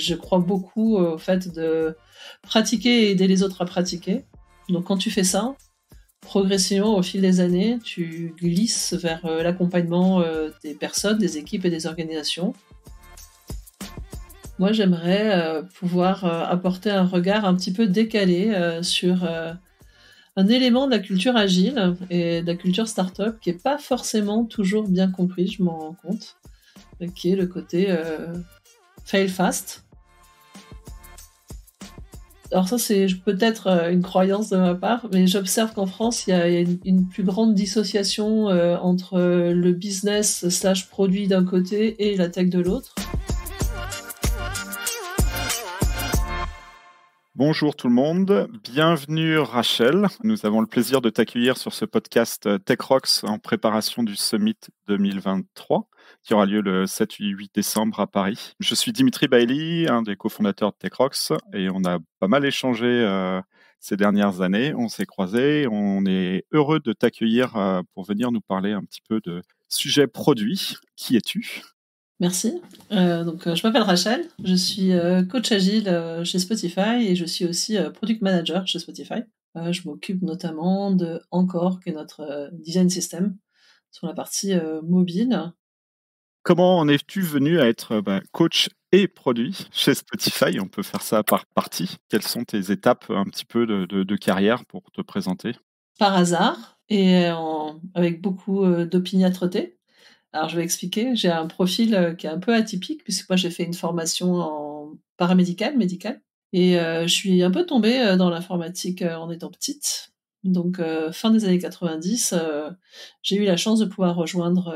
je crois beaucoup au fait de pratiquer et aider les autres à pratiquer. Donc quand tu fais ça, progressivement au fil des années, tu glisses vers l'accompagnement des personnes, des équipes et des organisations. Moi, j'aimerais pouvoir apporter un regard un petit peu décalé sur un élément de la culture agile et de la culture start-up qui n'est pas forcément toujours bien compris, je m'en rends compte, qui est le côté fail fast. Alors ça, c'est peut-être une croyance de ma part, mais j'observe qu'en France, il y a une plus grande dissociation entre le business / produit d'un côté et la tech de l'autre. Bonjour tout le monde, bienvenue Rachel. Nous avons le plaisir de t'accueillir sur ce podcast Tech.Rocks en préparation du Summit 2023 qui aura lieu le 7 et 8 décembre à Paris. Je suis Dimitri Bailly, un des cofondateurs de Tech.Rocks, et on a pas mal échangé ces dernières années. On s'est croisés, on est heureux de t'accueillir pour venir nous parler un petit peu de sujet produit. Qui es-tu ? Merci. Donc, je m'appelle Rachel, je suis coach agile chez Spotify et je suis aussi product manager chez Spotify. Je m'occupe notamment de Encore, qui est notre design system, sur la partie mobile. Comment en es-tu venu à être coach et produit chez Spotify ? On peut faire ça par partie. Quelles sont tes étapes un petit peu de carrière pour te présenter ? Par hasard et avec beaucoup d'opiniâtreté. Alors, je vais expliquer, j'ai un profil qui est un peu atypique, puisque moi, j'ai fait une formation en paramédicale, médicale, et je suis un peu tombée dans l'informatique en étant petite. Donc, fin des années 90, j'ai eu la chance de pouvoir rejoindre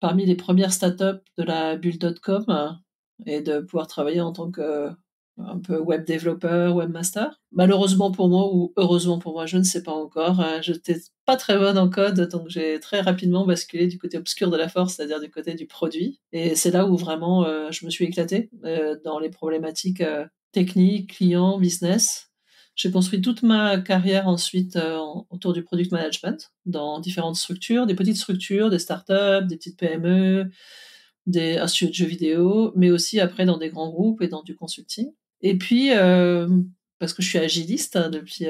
parmi les premières startups de la bulle.com et de pouvoir travailler en tant que un peu web développeur, webmaster. Malheureusement pour moi, ou heureusement pour moi, je ne sais pas encore. Je n'étais pas très bonne en code, donc j'ai très rapidement basculé du côté obscur de la force, c'est-à-dire du côté du produit. Et c'est là où vraiment je me suis éclatée dans les problématiques techniques, clients, business. J'ai construit toute ma carrière ensuite autour du product management, dans différentes structures, des petites structures, des startups, des petites PME, un studio de jeux vidéo, mais aussi après dans des grands groupes et dans du consulting. Et puis, parce que je suis agiliste depuis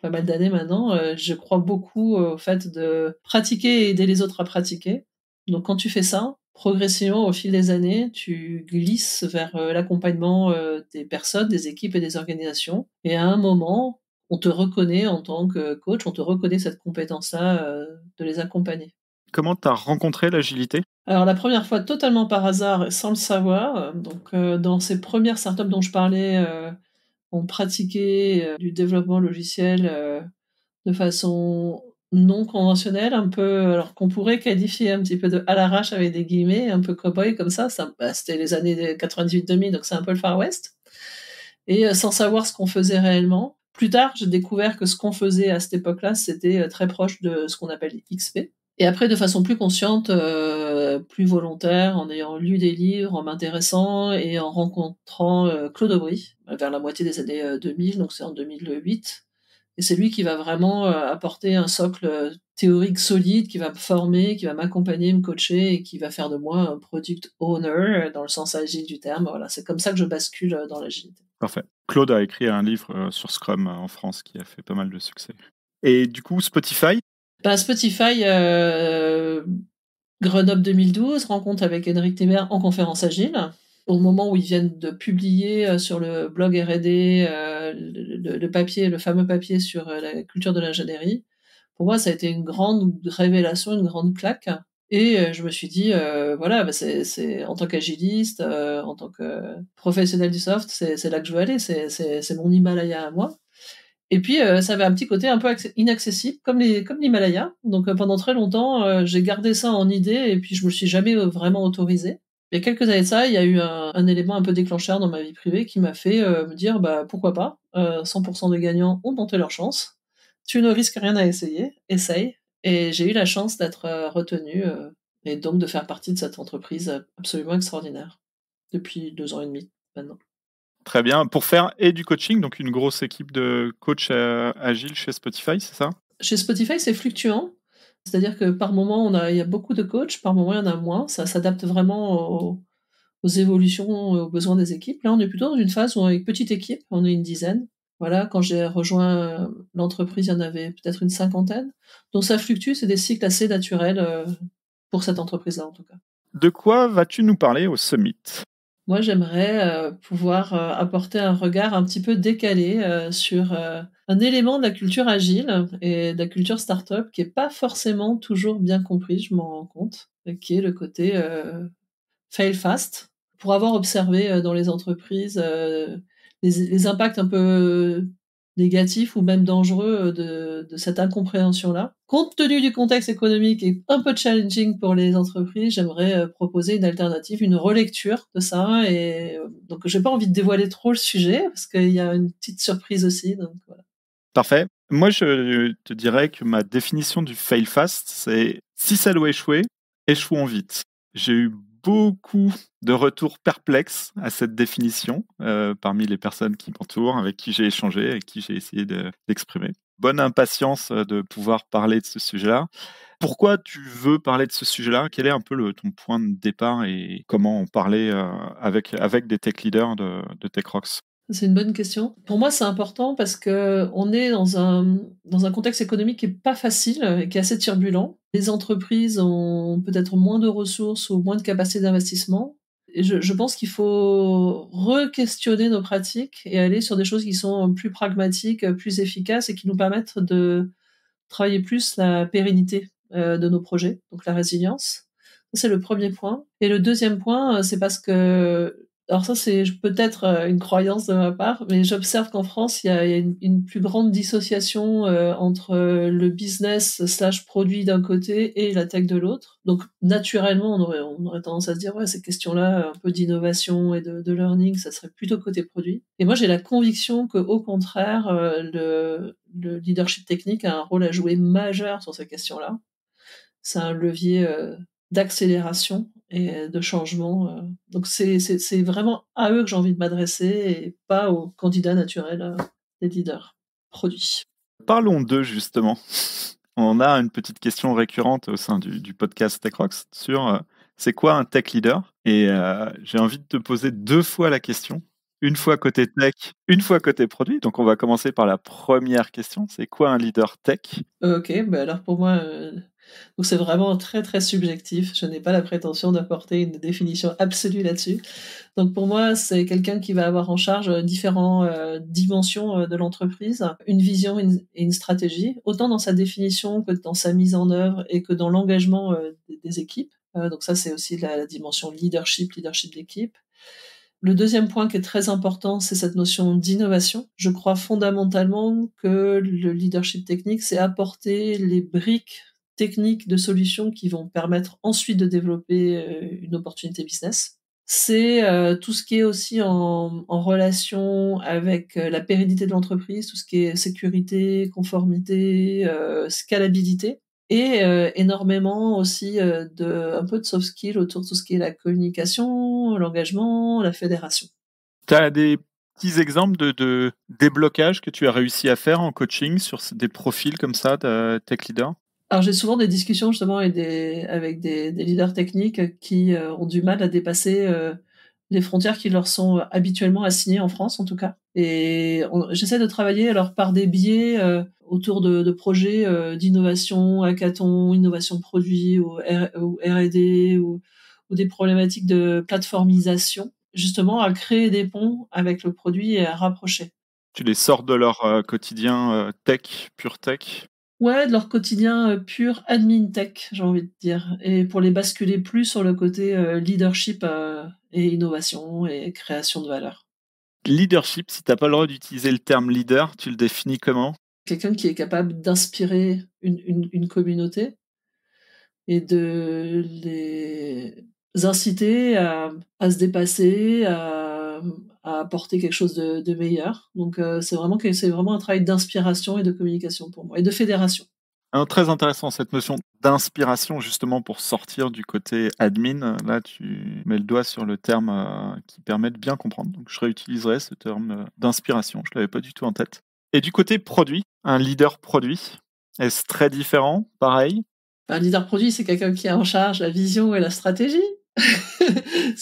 pas mal d'années maintenant, je crois beaucoup au fait de pratiquer et aider les autres à pratiquer. Donc quand tu fais ça, progressivement au fil des années, tu glisses vers l'accompagnement des personnes, des équipes et des organisations. Et à un moment, on te reconnaît en tant que coach, on te reconnaît cette compétence-là de les accompagner. Comment tu as rencontré l'agilité ? Alors la première fois, totalement par hasard, sans le savoir. Donc dans ces premières startups dont je parlais, on pratiquait du développement logiciel de façon non conventionnelle, un peu, alors qu'on pourrait qualifier un petit peu de à l'arrache avec des guillemets, un peu cow-boy comme ça. C'était les années 98-2000, donc c'est un peu le Far West. Et sans savoir ce qu'on faisait réellement. Plus tard, j'ai découvert que ce qu'on faisait à cette époque-là, c'était très proche de ce qu'on appelle XP. Et après, de façon plus consciente, plus volontaire, en ayant lu des livres, en m'intéressant et en rencontrant Claude Aubry, vers la moitié des années 2000, donc c'est en 2008. Et c'est lui qui va vraiment apporter un socle théorique solide, qui va me former, qui va m'accompagner, me coacher et qui va faire de moi un product owner, dans le sens agile du terme. Voilà, c'est comme ça que je bascule dans l'agilité. Parfait. Claude a écrit un livre sur Scrum en France qui a fait pas mal de succès. Et du coup, Spotify ? Spotify, Grenoble 2012, rencontre avec Henrik Temer en conférence agile. Au moment où ils viennent de publier sur le blog R&D le fameux papier sur la culture de l'ingénierie, pour moi, ça a été une grande révélation, une grande claque. Et je me suis dit, voilà, c'est en tant qu'agiliste, en tant que professionnel du soft, c'est là que je veux aller, c'est mon Himalaya à moi. Et puis, ça avait un petit côté un peu inaccessible, comme l'Himalaya. Donc, pendant très longtemps, j'ai gardé ça en idée et puis je me suis jamais vraiment autorisée. Il y a quelques années de ça, il y a eu un élément un peu déclencheur dans ma vie privée qui m'a fait me dire, pourquoi pas, 100% des gagnants ont tenté leur chance. Tu ne risques rien à essayer, essaye. Et j'ai eu la chance d'être retenue et donc de faire partie de cette entreprise absolument extraordinaire depuis 2 ans et demi maintenant. Très bien. Pour faire et du coaching, donc une grosse équipe de coachs agiles chez Spotify, c'est ça ? Chez Spotify, c'est fluctuant. C'est-à-dire que par moment, il y a beaucoup de coachs, par moment, il y en a moins. Ça s'adapte vraiment aux évolutions, aux besoins des équipes. Là, on est plutôt dans une phase où on est une petite équipe, on est une dizaine. Voilà, quand j'ai rejoint l'entreprise, il y en avait peut-être une cinquantaine. Donc ça fluctue, c'est des cycles assez naturels pour cette entreprise-là en tout cas. De quoi vas-tu nous parler au Summit ? Moi, j'aimerais pouvoir apporter un regard un petit peu décalé sur un élément de la culture agile et de la culture start-up qui n'est pas forcément toujours bien compris, je m'en rends compte, qui est le côté fail fast. Pour avoir observé dans les entreprises les impacts un peu négatifs ou même dangereux de cette incompréhension-là. Compte tenu du contexte économique et un peu challenging pour les entreprises, j'aimerais proposer une alternative, une relecture de ça. Et donc, j'ai pas envie de dévoiler trop le sujet parce qu'il y a une petite surprise aussi. Donc voilà. Parfait. Moi, je te dirais que ma définition du fail fast, c'est si ça doit échouer, échouons vite. J'ai eu beaucoup de retours perplexes à cette définition parmi les personnes qui m'entourent, avec qui j'ai échangé, avec qui j'ai essayé d'exprimer. Bonne impatience de pouvoir parler de ce sujet-là. Pourquoi tu veux parler de ce sujet-là ? Quel est un peu ton point de départ et comment en parler avec des tech leaders de Tech.Rocks ? C'est une bonne question. Pour moi, c'est important parce qu'on est dans un contexte économique qui n'est pas facile et qui est assez turbulent. Les entreprises ont peut-être moins de ressources ou moins de capacité d'investissement. Et je pense qu'il faut re-questionner nos pratiques et aller sur des choses qui sont plus pragmatiques, plus efficaces et qui nous permettent de travailler plus la pérennité de nos projets, donc la résilience. C'est le premier point. Et le deuxième point, c'est parce que... Alors ça, c'est peut-être une croyance de ma part, mais j'observe qu'en France, il y a une plus grande dissociation entre le business / produit d'un côté et la tech de l'autre. Donc naturellement, on aurait tendance à se dire « ouais, ces questions-là, un peu d'innovation et de learning, ça serait plutôt côté produit ». Et moi, j'ai la conviction qu'au contraire, le leadership technique a un rôle à jouer majeur sur ces questions-là. C'est un levier d'accélération et de changement. Donc c'est vraiment à eux que j'ai envie de m'adresser et pas aux candidats naturels des leaders produits. Parlons d'eux justement. On a une petite question récurrente au sein du podcast Tech.Rocks sur c'est quoi un tech leader ? Et j'ai envie de te poser 2 fois la question. Une fois côté tech, une fois côté produit. Donc, on va commencer par la première question. C'est quoi un leader tech ? Ok, bah alors pour moi, donc c'est vraiment très, très subjectif. Je n'ai pas la prétention d'apporter une définition absolue là-dessus. Donc, pour moi, c'est quelqu'un qui va avoir en charge différentes dimensions de l'entreprise, une vision et une stratégie, autant dans sa définition que dans sa mise en œuvre et que dans l'engagement des équipes. Donc, ça, c'est aussi la dimension leadership d'équipe. Le deuxième point qui est très important, c'est cette notion d'innovation. Je crois fondamentalement que le leadership technique, c'est apporter les briques techniques de solutions qui vont permettre ensuite de développer une opportunité business. C'est tout ce qui est aussi en relation avec la pérennité de l'entreprise, tout ce qui est sécurité, conformité, scalabilité. Et énormément aussi un peu de soft skills autour de tout ce qui est la communication, l'engagement, la fédération. Tu as des petits exemples de déblocages que tu as réussi à faire en coaching sur des profils comme ça de tech leader ? Alors j'ai souvent des discussions justement avec des leaders techniques qui ont du mal à dépasser les frontières qui leur sont habituellement assignées en France en tout cas. Et j'essaie de travailler alors par des biais autour de projets d'innovation, hackathon, innovation produit ou R&D ou des problématiques de plateformisation, justement à créer des ponts avec le produit et à rapprocher. Tu les sors de leur quotidien tech, pure tech ? Ouais, de leur quotidien pur admin tech, j'ai envie de dire, et pour les basculer plus sur le côté leadership et innovation et création de valeur. Leadership, si tu n'as pas le droit d'utiliser le terme leader, tu le définis comment ? Quelqu'un qui est capable d'inspirer une communauté et de les inciter à se dépasser, à apporter quelque chose de meilleur. Donc c'est vraiment un travail d'inspiration et de communication pour moi, et de fédération. Très intéressant cette notion d'inspiration justement pour sortir du côté admin. Là, tu mets le doigt sur le terme qui permet de bien comprendre. Donc, je réutiliserai ce terme d'inspiration. Je ne l'avais pas du tout en tête. Et du côté produit, un leader produit, est-ce très différent ? Pareil ? Un leader produit, c'est quelqu'un qui a en charge la vision et la stratégie.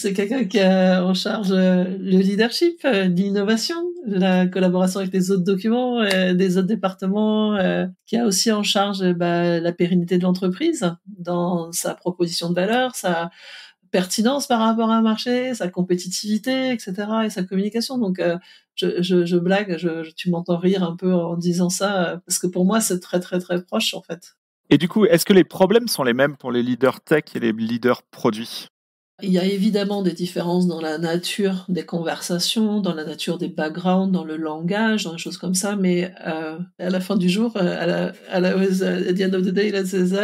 c'est quelqu'un qui a en charge le leadership, l'innovation, la collaboration avec les autres documents, des autres départements, qui a aussi en charge la pérennité de l'entreprise dans sa proposition de valeur, sa pertinence par rapport à un marché, sa compétitivité, etc., et sa communication. Donc, je blague, tu m'entends rire un peu en disant ça, parce que pour moi, c'est très, très, très proche, en fait. Et du coup, est-ce que les problèmes sont les mêmes pour les leaders tech et les leaders produits ? Il y a évidemment des différences dans la nature des conversations, dans la nature des backgrounds, dans le langage, dans des choses comme ça, mais à la fin du jour, at the end of the day, là, c'est ça,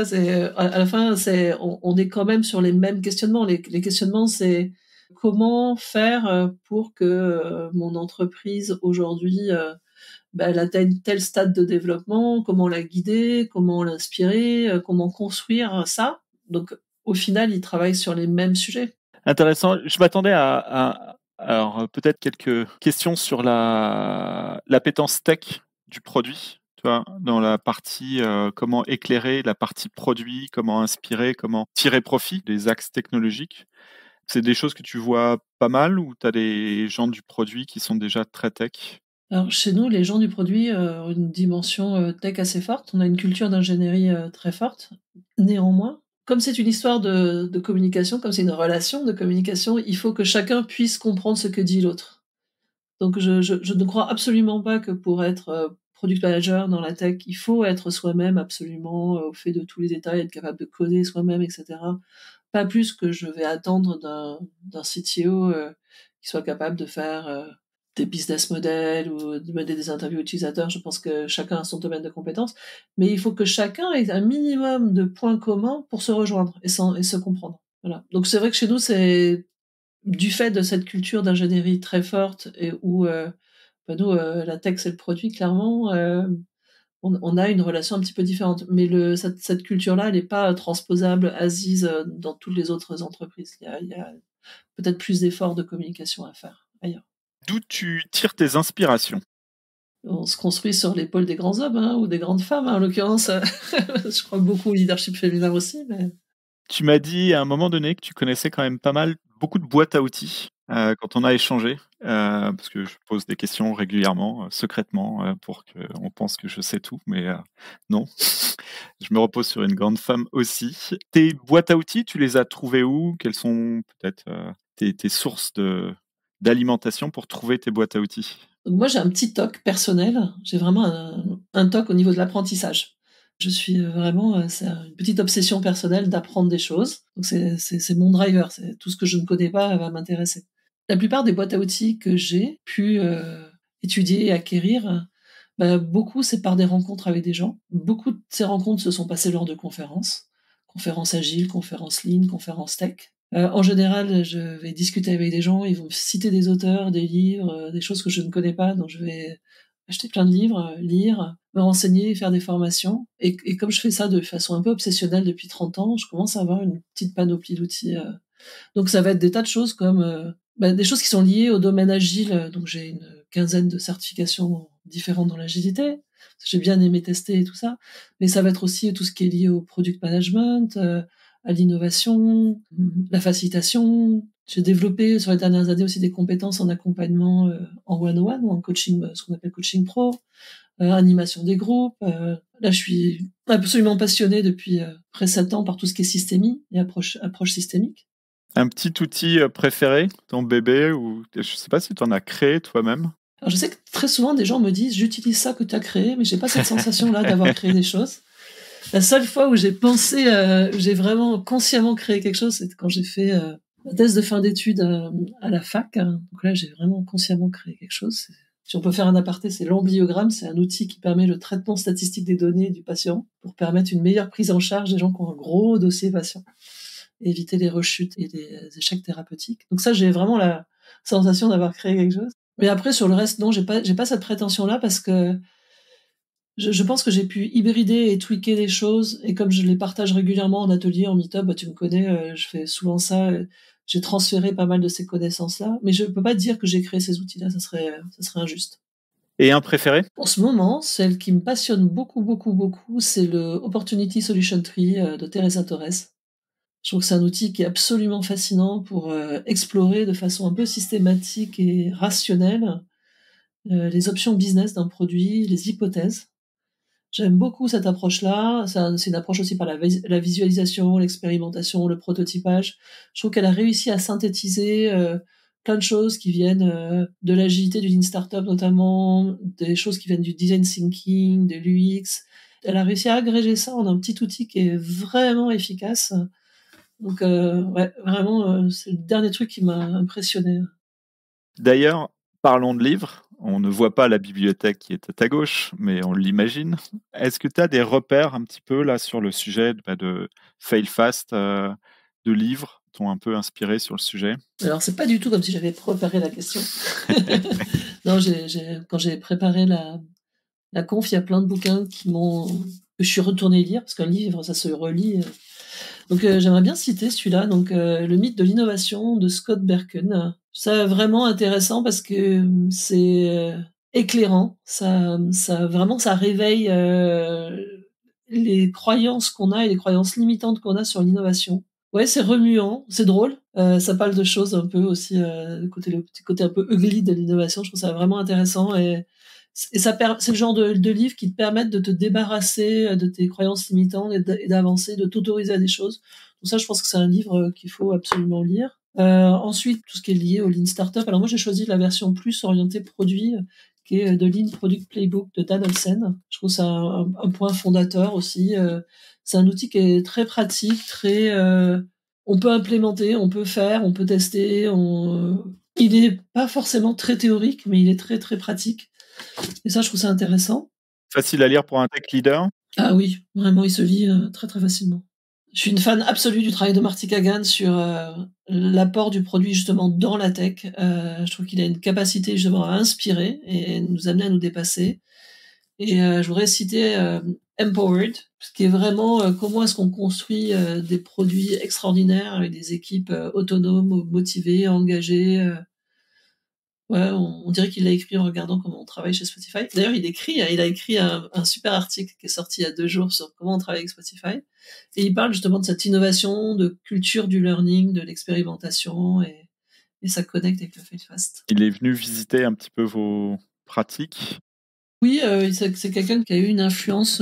à la fin, on est quand même sur les mêmes questionnements. Les questionnements, c'est comment faire pour que mon entreprise aujourd'hui elle atteigne tel stade de développement, comment la guider, comment l'inspirer, comment construire ça. Donc, au final, ils travaillent sur les mêmes sujets. Intéressant. Je m'attendais à peut-être quelques questions sur l'appétence tech du produit, tu vois, dans la partie comment éclairer, la partie produit, comment inspirer, comment tirer profit des axes technologiques. C'est des choses que tu vois pas mal ou tu as des gens du produit qui sont déjà très tech ? Alors, chez nous, les gens du produit ont une dimension tech assez forte. On a une culture d'ingénierie très forte. Néanmoins, comme c'est une histoire de communication, comme c'est une relation de communication, il faut que chacun puisse comprendre ce que dit l'autre. Donc, je ne crois absolument pas que pour être product manager dans la tech, il faut être soi-même absolument au fait de tous les détails, être capable de coder soi-même, etc. Pas plus que je vais attendre d'un CTO qui soit capable de faire... des business models ou demander des interviews utilisateurs, je pense que chacun a son domaine de compétences, mais il faut que chacun ait un minimum de points communs pour se rejoindre et se comprendre. Voilà. Donc c'est vrai que chez nous, c'est du fait de cette culture d'ingénierie très forte et où nous, la tech, c'est le produit, clairement, on a une relation un petit peu différente. Mais cette culture-là, elle n'est pas transposable, assise dans toutes les autres entreprises. Il y a peut-être plus d'efforts de communication à faire ailleurs. D'où tu tires tes inspirations? On se construit sur l'épaule des grands hommes ou des grandes femmes, en l'occurrence. Je crois beaucoup au leadership féminin aussi. Mais... Tu m'as dit à un moment donné que tu connaissais quand même pas mal, beaucoup de boîtes à outils quand on a échangé, parce que je pose des questions régulièrement, secrètement, pour qu'on pense que je sais tout, mais non. Je me repose sur une grande femme aussi. Tes boîtes à outils, tu les as trouvées où? Quelles sont peut-être tes sources d'alimentation pour trouver tes boîtes à outils? Moi, j'ai un petit toc personnel. J'ai vraiment un toc au niveau de l'apprentissage. Je suis vraiment... C'est une petite obsession personnelle d'apprendre des choses. Donc, c'est mon driver. Tout ce que je ne connais pas va m'intéresser. La plupart des boîtes à outils que j'ai pu étudier et acquérir, beaucoup, c'est par des rencontres avec des gens. Beaucoup de ces rencontres se sont passées lors de conférences. Conférences agiles, conférences lean, conférences tech. En général, je vais discuter avec des gens, ils vont citer des auteurs, des livres, des choses que je ne connais pas, donc je vais acheter plein de livres, lire, me renseigner, faire des formations. Et comme je fais ça de façon un peu obsessionnelle depuis 30 ans, je commence à avoir une petite panoplie d'outils. Donc ça va être des tas de choses comme des choses qui sont liées au domaine agile. Donc j'ai une quinzaine de certifications différentes dans l'agilité. J'ai bien aimé tester et tout ça. Mais ça va être aussi tout ce qui est lié au product management, à l'innovation, la facilitation. J'ai développé sur les dernières années aussi des compétences en accompagnement en one-on-one ou en coaching, ce qu'on appelle coaching pro, animation des groupes. Là, je suis absolument passionnée depuis près de 7 ans par tout ce qui est systémie et approche systémique. Un petit outil préféré, ton bébé, ou je ne sais pas si tu en as créé toi-même? Alors, je sais que très souvent, des gens me disent « j'utilise ça que tu as créé », mais je n'ai pas cette sensation-là d'avoir créé des choses. La seule fois où j'ai pensé, j'ai vraiment consciemment créé quelque chose, c'est quand j'ai fait ma thèse de fin d'études à la fac. Donc là, j'ai vraiment consciemment créé quelque chose. Si on peut faire un aparté, c'est l'ambliogramme. C'est un outil qui permet le traitement statistique des données du patient pour permettre une meilleure prise en charge des gens qui ont un gros dossier patient, et éviter les rechutes et les échecs thérapeutiques. Donc ça, j'ai vraiment la sensation d'avoir créé quelque chose. Mais après, sur le reste, non, j'ai pas cette prétention-là parce que je pense que j'ai pu hybrider et tweaker les choses, et comme je les partage régulièrement en atelier, en meet-up, tu me connais, je fais souvent ça, j'ai transféré pas mal de ces connaissances-là, mais je ne peux pas dire que j'ai créé ces outils-là, ça serait injuste. Et un préféré? En ce moment, celle qui me passionne beaucoup, beaucoup, beaucoup, c'est le Opportunity Solution Tree de Teresa Torres. Je trouve que c'est un outil qui est absolument fascinant pour explorer de façon un peu systématique et rationnelle les options business d'un produit, les hypothèses. J'aime beaucoup cette approche-là. C'est une approche aussi par la visualisation, l'expérimentation, le prototypage. Je trouve qu'elle a réussi à synthétiser plein de choses qui viennent de l'agilité du Lean Startup notamment, des choses qui viennent du design thinking, de l'UX. Elle a réussi à agréger ça en un petit outil qui est vraiment efficace. Donc ouais, vraiment, c'est le dernier truc qui m'a impressionné. D'ailleurs, parlons de livres. On ne voit pas la bibliothèque qui est à ta gauche, mais on l'imagine. Est-ce que tu as des repères un petit peu là sur le sujet de fail fast, de livres t'ont un peu inspiré sur le sujet? Alors, c'est pas du tout comme si j'avais préparé la question. Non, quand j'ai préparé la conf, il y a plein de bouquins que je suis retournée lire, parce qu'un livre, ça se relit. Donc, j'aimerais bien citer celui-là, donc Le mythe de l'innovation de Scott Berkun. Ça, vraiment intéressant parce que c'est éclairant. Ça réveille les croyances qu'on a et les croyances limitantes qu'on a sur l'innovation. Ouais, c'est remuant, c'est drôle. Ça parle de choses un peu aussi, le côté un peu ugly de l'innovation. Je trouve ça vraiment intéressant et c'est le genre de livre qui te permettent de te débarrasser de tes croyances limitantes et d'avancer, de t'autoriser à des choses. Donc ça, je pense que c'est un livre qu'il faut absolument lire. Ensuite, tout ce qui est lié au Lean Startup. Alors moi, j'ai choisi la version plus orientée produit, qui est de Lean Product Playbook de Dan Olsen. Je trouve ça un point fondateur aussi. C'est un outil qui est très pratique, on peut implémenter, on peut faire, on peut tester. Il n'est pas forcément très théorique, mais il est très très pratique. Et ça, je trouve ça intéressant. Facile à lire pour un tech leader. Ah oui, vraiment, il se lit très très facilement. Je suis une fan absolue du travail de Marty Kagan sur l'apport du produit justement dans la tech. Je trouve qu'il a une capacité justement à inspirer et nous amener à nous dépasser. Et je voudrais citer Empowered, qui est vraiment comment est-ce qu'on construit des produits extraordinaires avec des équipes autonomes, motivées, engagées. Ouais, on dirait qu'il l'a écrit en regardant comment on travaille chez Spotify. D'ailleurs, il a écrit un super article qui est sorti il y a 2 jours sur comment on travaille avec Spotify. Et il parle justement de cette innovation, de culture du learning, de l'expérimentation, et ça connecte avec le fail fast. Il est venu visiter un petit peu vos pratiques? Oui, c'est quelqu'un qui a eu une influence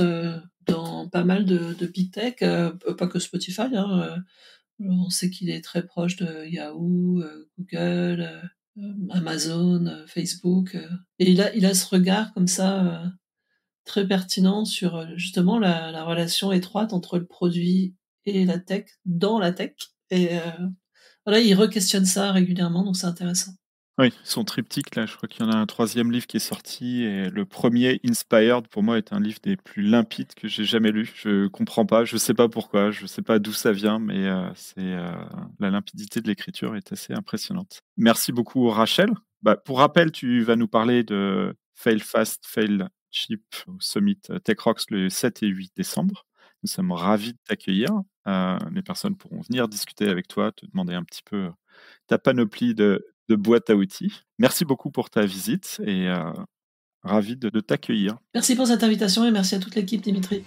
dans pas mal de big tech, pas que Spotify. On sait qu'il est très proche de Yahoo, Google... Amazon, Facebook. Et il a ce regard comme ça très pertinent sur justement la relation étroite entre le produit et la tech, dans la tech. Et voilà, il re-questionne ça régulièrement, donc c'est intéressant. Oui, son triptyque, là, je crois qu'il y en a un 3e livre qui est sorti. Et le premier, Inspired, pour moi, est un livre des plus limpides que j'ai jamais lu. Je comprends pas, je sais pas pourquoi, je sais pas d'où ça vient, mais la limpidité de l'écriture est assez impressionnante. Merci beaucoup, Rachel. Pour rappel, tu vas nous parler de Fail Fast, Fail Cheap au Summit Tech.Rocks le 7 et 8 décembre. Nous sommes ravis de t'accueillir. Les personnes pourront venir discuter avec toi, te demander un petit peu ta panoplie de boîte à outils. Merci beaucoup pour ta visite et ravi de t'accueillir. Merci pour cette invitation et merci à toute l'équipe, Dimitri.